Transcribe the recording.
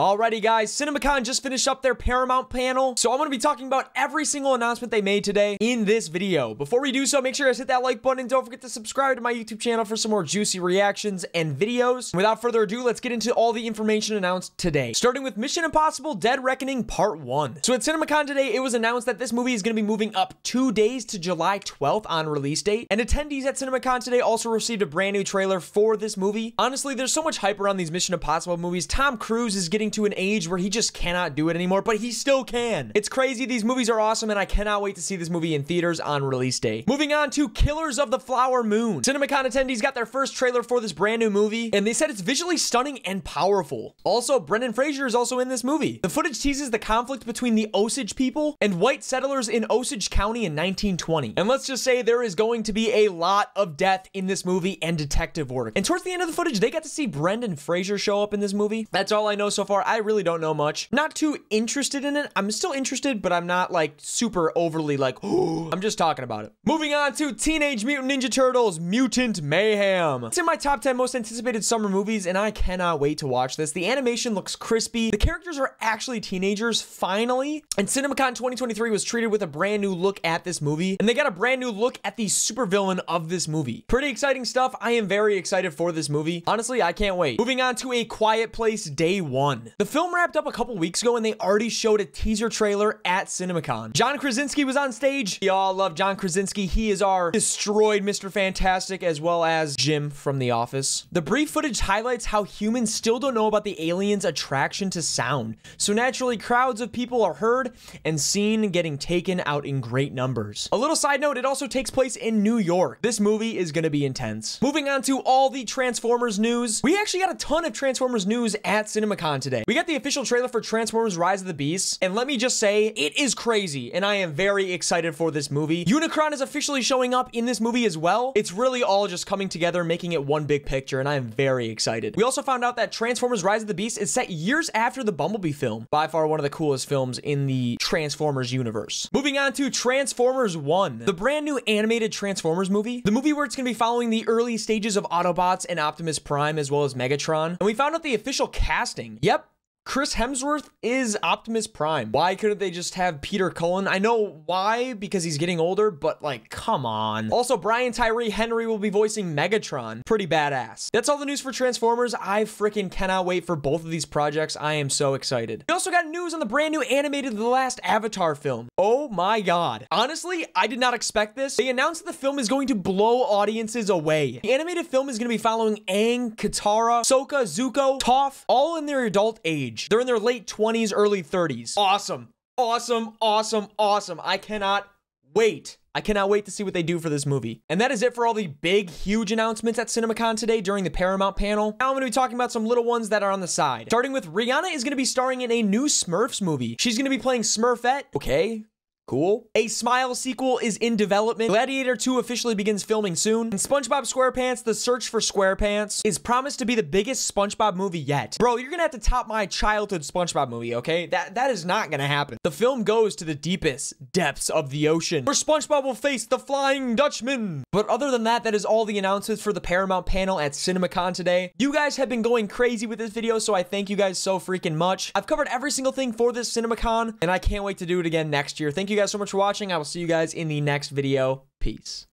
Alrighty guys, CinemaCon just finished up their Paramount panel, so I'm going to be talking about every single announcement they made today in this video. Before we do so, make sure you guys hit that like button and don't forget to subscribe to my YouTube channel for some more juicy reactions and videos. Without further ado, let's get into all the information announced today, starting with Mission Impossible Dead Reckoning Part 1. So at CinemaCon today, it was announced that this movie is going to be moving up 2 days to July 12th on release date, and attendees at CinemaCon today also received a brand new trailer for this movie. Honestly, there's so much hype around these Mission Impossible movies. Tom Cruise is getting to an age where he just cannot do it anymore, but he still can. It's crazy. These movies are awesome, and I cannot wait to see this movie in theaters on release day. Moving on to Killers of the Flower Moon. CinemaCon attendees got their first trailer for this brand new movie, and they said it's visually stunning and powerful. Also, Brendan Fraser is also in this movie. The footage teases the conflict between the Osage people and white settlers in Osage County in 1920. And let's just say there is going to be a lot of death in this movie and detective work. And towards the end of the footage, they got to see Brendan Fraser show up in this movie. That's all I know so far. I really don't know much. Not too interested in it. I'm still interested, but I'm not like super overly like, oh, I'm just talking about it. Moving on to Teenage Mutant Ninja Turtles Mutant Mayhem. It's in my top 10 most anticipated summer movies, and I cannot wait to watch this. The animation looks crispy. The characters are actually teenagers, finally. And CinemaCon 2023 was treated with a brand new look at this movie, and they got a brand new look at the supervillain of this movie. Pretty exciting stuff. I am very excited for this movie. Honestly, I can't wait. Moving on to A Quiet Place Day One. The film wrapped up a couple weeks ago, and they already showed a teaser trailer at CinemaCon. John Krasinski was on stage. Y'all love John Krasinski. He is our destroyed Mr. Fantastic, as well as Jim from The Office. The brief footage highlights how humans still don't know about the aliens' attraction to sound. So naturally, crowds of people are heard and seen getting taken out in great numbers. A little side note, it also takes place in New York. This movie is going to be intense. Moving on to all the Transformers news. We actually got a ton of Transformers news at CinemaCon today. We got the official trailer for Transformers Rise of the Beasts, and let me just say, it is crazy, and I am very excited for this movie. Unicron is officially showing up in this movie as well. It's really all just coming together, making it one big picture, and I am very excited. We also found out that Transformers Rise of the Beasts is set years after the Bumblebee film, by far one of the coolest films in the Transformers universe. Moving on to Transformers One, the brand new animated Transformers movie, the movie where it's going to be following the early stages of Autobots and Optimus Prime, as well as Megatron, and we found out the official casting. Yep. Chris Hemsworth is Optimus Prime. Why couldn't they just have Peter Cullen? I know why, because he's getting older, but like, come on. Also, Brian Tyree Henry will be voicing Megatron. Pretty badass. That's all the news for Transformers. I freaking cannot wait for both of these projects. I am so excited. We also got news on the brand new animated The Last Avatar film. Oh my God. Honestly, I did not expect this. They announced that the film is going to blow audiences away. The animated film is going to be following Aang, Katara, Sokka, Zuko, Toph, all in their adult age. They're in their late 20s, early 30s. Awesome. Awesome. Awesome. Awesome. I cannot wait. I cannot wait to see what they do for this movie. And that is it for all the big, huge announcements at CinemaCon today during the Paramount panel. Now I'm going to be talking about some little ones that are on the side. Starting with Rihanna is going to be starring in a new Smurfs movie. She's going to be playing Smurfette. Okay. Cool. A Smile sequel is in development. Gladiator 2 officially begins filming soon. And SpongeBob SquarePants The Search for SquarePants is promised to be the biggest SpongeBob movie yet. Bro, you're gonna have to top my childhood SpongeBob movie, okay? That is not gonna happen. The film goes to the deepest depths of the ocean, where SpongeBob will face the Flying Dutchman. But other than that, that is all the announcements for the Paramount panel at CinemaCon today. You guys have been going crazy with this video, so I thank you guys so freaking much. I've covered every single thing for this CinemaCon, and I can't wait to do it again next year. Thank you guys so much for watching. I will see you guys in the next video. Peace.